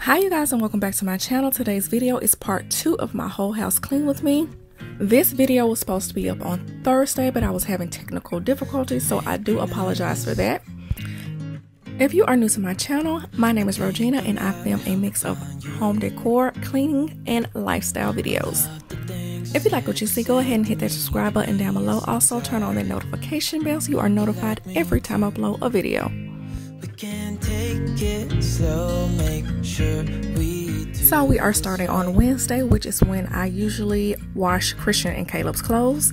Hi you guys, and welcome back to my channel. Today's video is part 2 of my whole house clean with me. This video was supposed to be up on Thursday, but I was having technical difficulties, so I do apologize for that. If you are new to my channel, my name is Rogina and I film a mix of home decor, cleaning, and lifestyle videos. If you like what you see, go ahead and hit that subscribe button down below. Also turn on that notification bell so you are notified every time I upload a video. So we are starting on Wednesday, which is when I usually wash Christian and Caleb's clothes.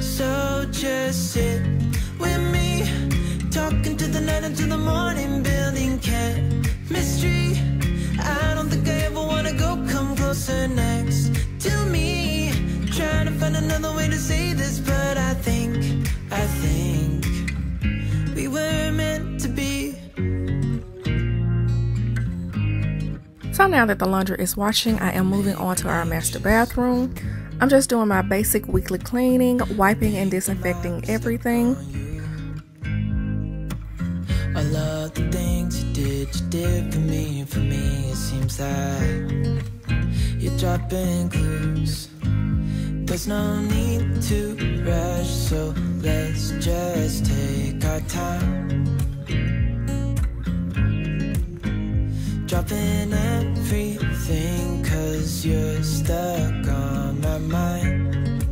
So just sit with me, talking to the night until the morning, building chemistry. I don't think I ever want to go, come closer next to me, trying to find another way to say this, but I think we were meant to be. So now that the laundry is washing, I am moving on to our master bathroom. I'm just doing my basic weekly cleaning, wiping and disinfecting everything. I love the things you did for me, it seems like you're dropping clues. There's no need to rush, so let's just take our time. Dropping everything, cause you're stuck on my mind,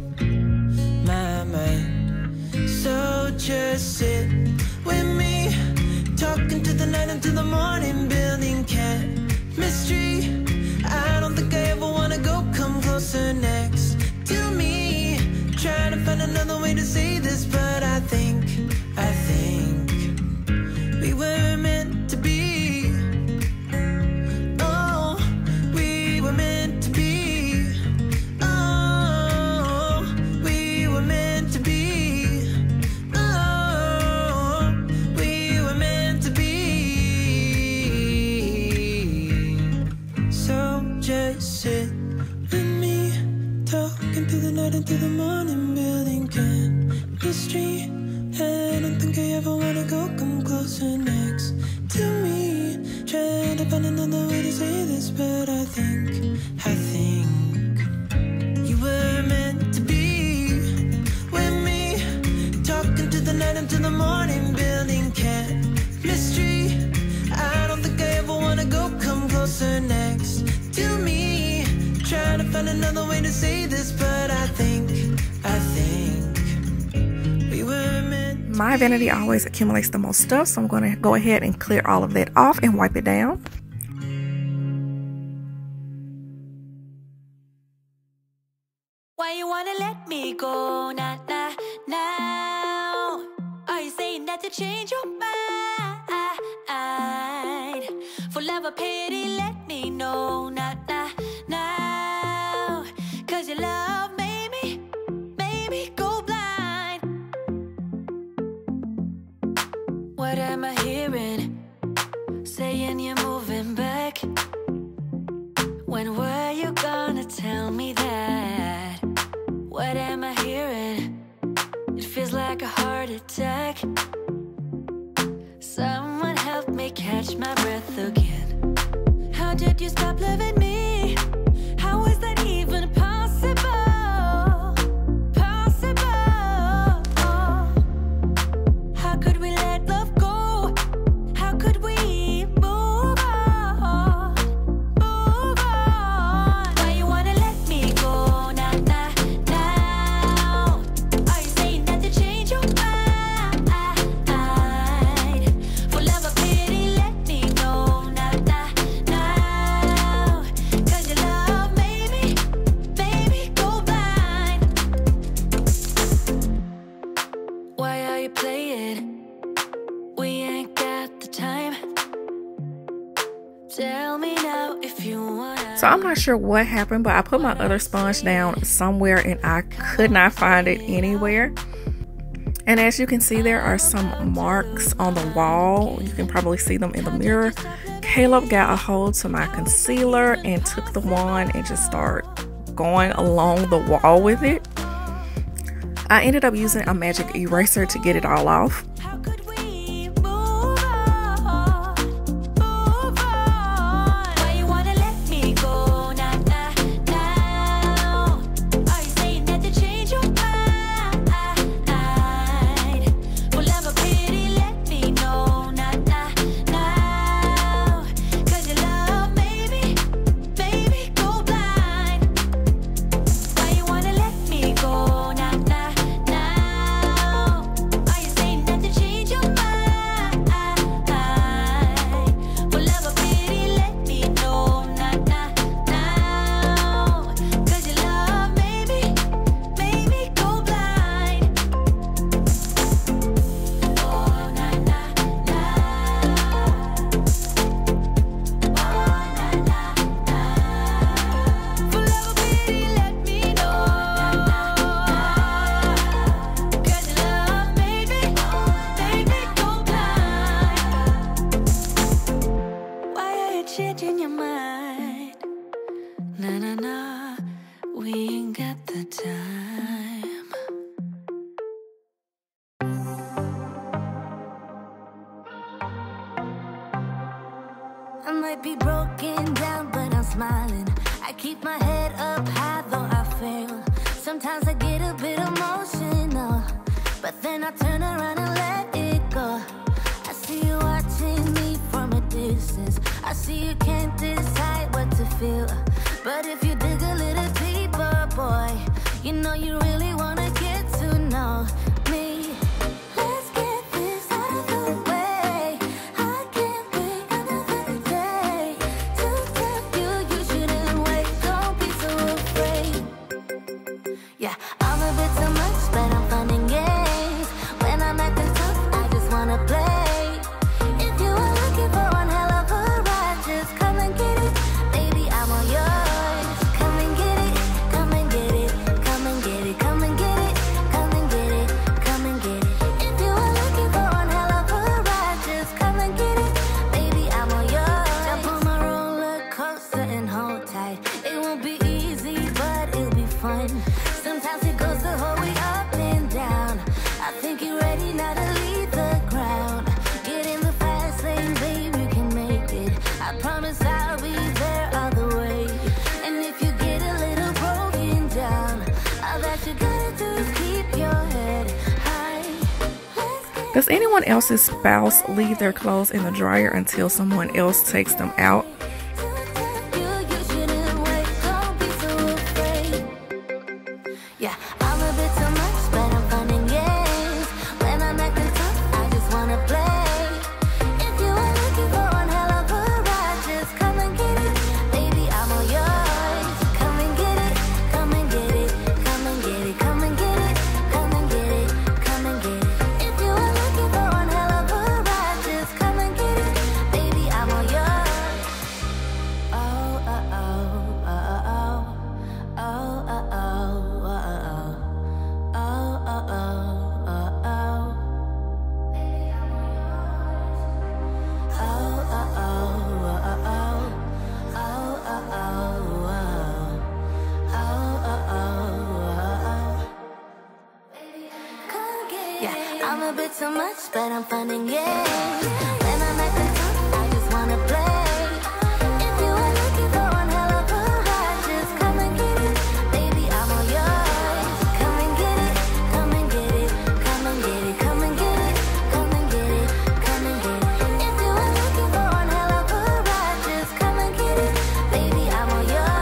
So just sit with me, talking to the night until the morning, building chemistry. I don't think I ever wanna go, come closer next to me, trying to find another way to say this, but I think we were meant to be. Oh, we were meant to be. Oh, we were meant to be. Oh, we were meant to be. So just sit with me, talking through the night into the morning, building chemistry. I don't think I ever wanna go, come closer next to me, trying to find another way to say this, but I think you were meant to be with me, talking through the night into the morning, building chemistry. I don't think I ever wanna go, come closer next to me, trying to find another way to say this, but I think we were meant to be. My vanity always accumulates the most stuff, so I'm going to go ahead and clear all of that off and wipe it down. Why you want to let me go? Not now. Are you saying that to change your mind? For love or pity, let me know. Not now, cause your love made me go blind. What am I hearing? Saying you're moving back. When were you gonna tell me that? What am I hearing? It feels like a heart attack. Someone help me catch my breath again. How did you stop loving me? How was that even possible? How could we let love go? How could we move on? Why you wanna let me go? Now are you saying that to change your mind? For love or pity, let me know. Now cause your love made me go blind. Why are you playing? We ain't got the time. Tell me now if you wanna. So I'm not sure what happened, but I put my other sponge down somewhere and I could not find it anywhere. And as you can see, there are some marks on the wall. You can probably see them in the mirror. Caleb got a hold to my concealer and took the wand and just started going along the wall with it. I ended up using a magic eraser to get it all off. Changing your mind, na na na, we ain't got the time. I might be broken down, but I'm smiling. I keep my head up high, though I fail. Sometimes I get a bit emotional, but then I turn around and let it go. I see you watching me from a distance. I see you can't decide what to feel, but if you dig a little deeper, boy, you know you really wanna get to know me. Let's get this out of the way. I can't wait another day to tell you you shouldn't wait. Don't be so afraid. Yeah, all of it's so much, but I'm finding games. When I'm acting tough, I just wanna play. Does anyone else's spouse leave their clothes in the dryer until someone else takes them out? I'm a bit too much, but I'm finding it. When I'm at the top, I just wanna play. If you are looking for one hell of a ride, just come and get it. Baby, I'm all yours. Come and get it, come and get it, come and get it, come and get it, come and get it, come and get it. If you are looking for one hell of a ride, just come and get it. Baby, I'm all yours.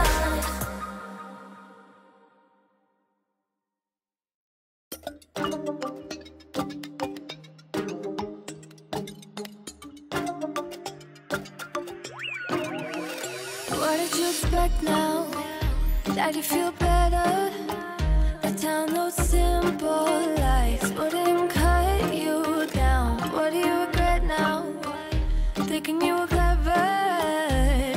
What did you expect now that you feel better? I download simple lies wouldn't cut you down. What do you regret now? Thinking you were clever.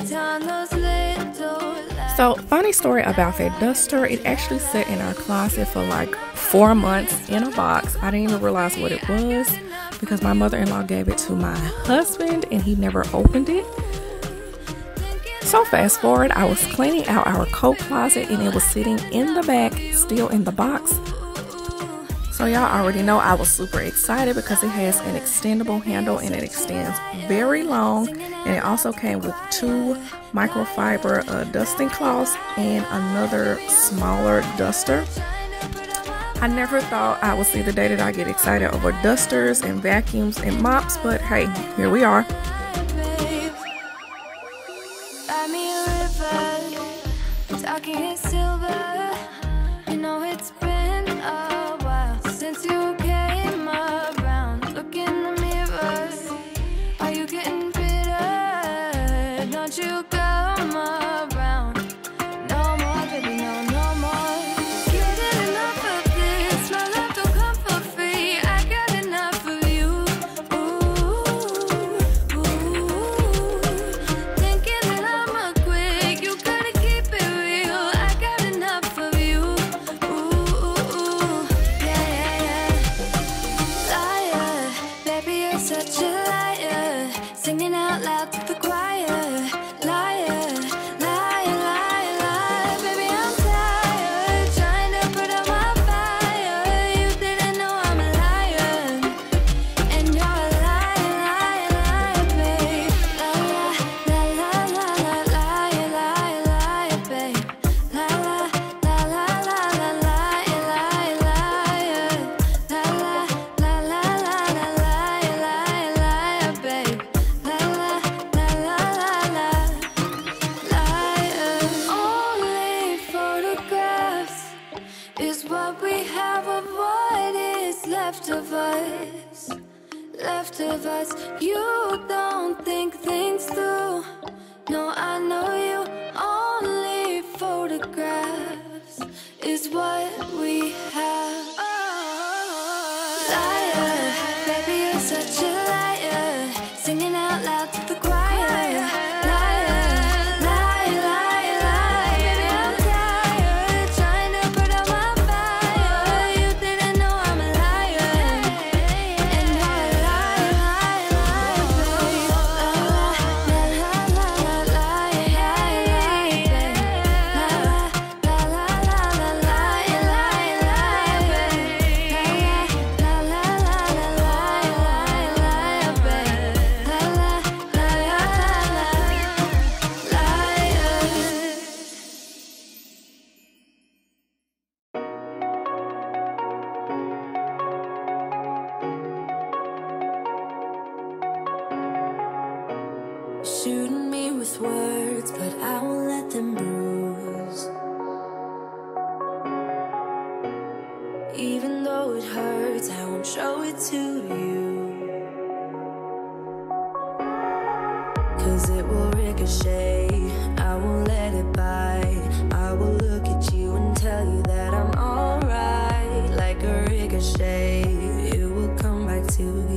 Download little lies. So, funny story about that duster. It actually sat in our closet for like 4 months in a box. I didn't even realize what it was because my mother-in-law gave it to my husband and he never opened it. So fast forward, I was cleaning out our coat closet and it was sitting in the back, still in the box. So y'all already know I was super excited because it has an extendable handle and it extends very long, and it also came with two microfiber dusting cloths and another smaller duster. I never thought I would see the day that I get excited over dusters and vacuums and mops, but hey, here we are. Left of us, you don't think things through. No, I know you, only photographs is what we have. Oh, liar, baby, you're such a liar, singing out loud to the choir. Shooting me with words, but I won't let them bruise. Even though it hurts, I won't show it to you. 'Cause it will ricochet, I won't let it bite. I will look at you and tell you that I'm alright. Like a ricochet, it will come back to you.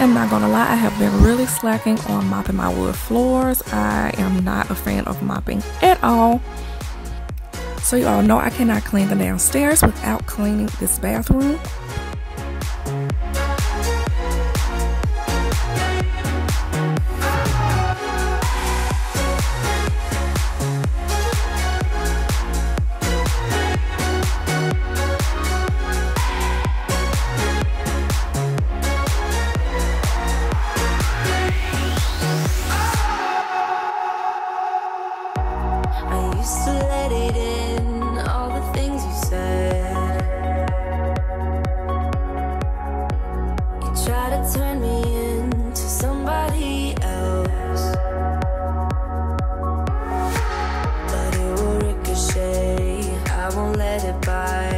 I'm not gonna lie, I have been really slacking on mopping my wood floors. I am not a fan of mopping at all. So you all know I cannot clean the downstairs without cleaning this bathroom. Bye.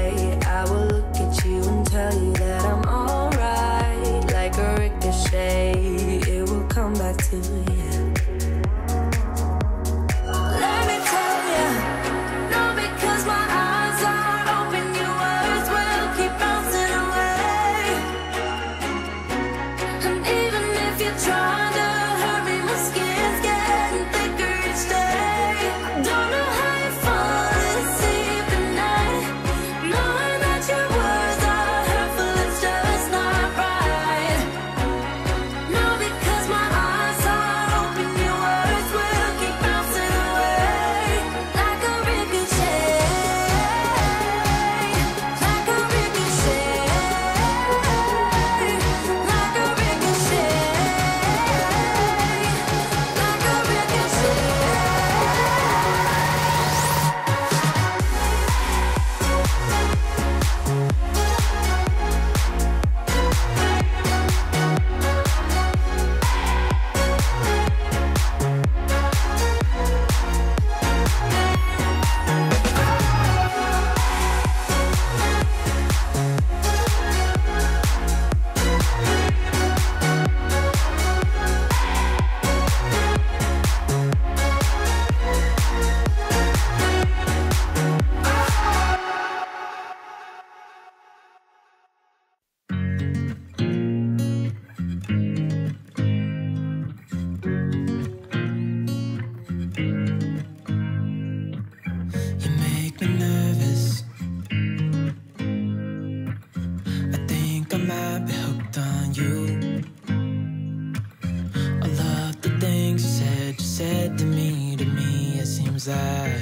'cause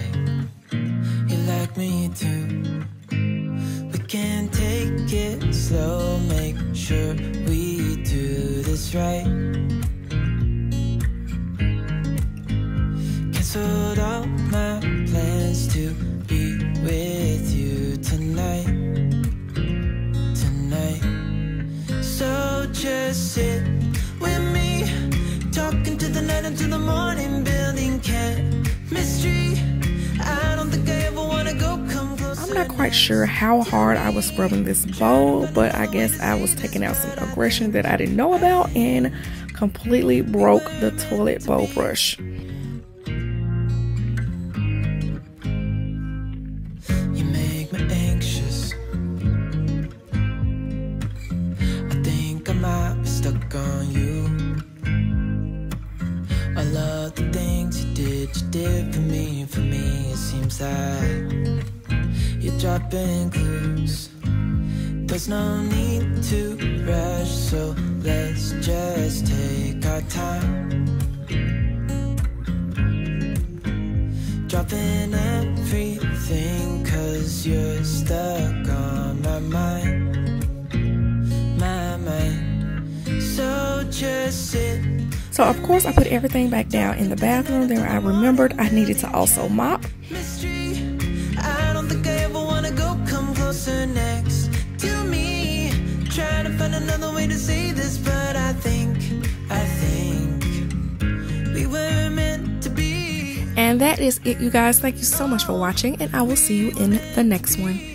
you like me too. We can take it slow, make sure we do this right. Cancelled all my plans to be with you tonight. So just sit with me, talking to the night until the morning, building chemistry. I don't think I ever want to go come closer. I'm not quite sure how hard I was scrubbing this bowl, but I guess I was taking out some aggression that I didn't know about and completely broke the toilet bowl brush. On you, I love the things you did for me, it seems like you're dropping clues. There's no need to rush, so let's just take our time. Dropping everything, 'cause you're stuck on my mind, my mind. So of course I put everything back down in the bathroom. Then I remembered I needed to also mop. Mystery, I don't think I ever want to go come closer next to me. Trying to find another way to say this, but I think we were meant to be. And that is it, you guys. Thank you so much for watching, and I will see you in the next one.